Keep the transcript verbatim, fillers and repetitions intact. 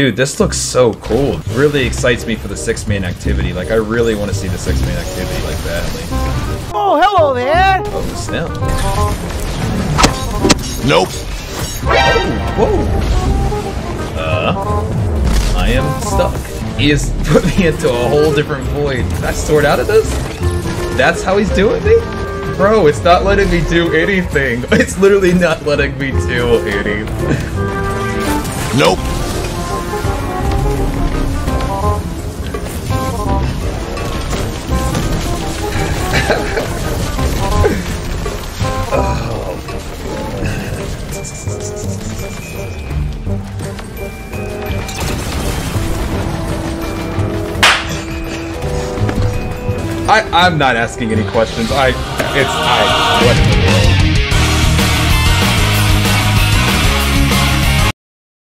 Dude, this looks so cool. Really excites me for the six man activity. Like, I really want to see the six man activity like that. Like, oh, hello there! Oh, snap. Nope. Oh, whoa. Uh, I am stuck. He has put me into a whole different void. Can I sort out of this? That's how he's doing me? Bro, it's not letting me do anything. It's literally not letting me do anything. Nope. I, I'm not asking any questions. I, it's, I, what?